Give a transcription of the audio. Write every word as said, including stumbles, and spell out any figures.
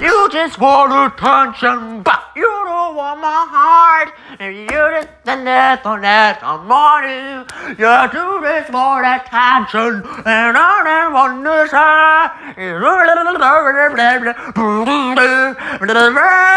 You just want attention, but you don't want my heart. And you just stand there for that money. You do this for attention, and I don't want this.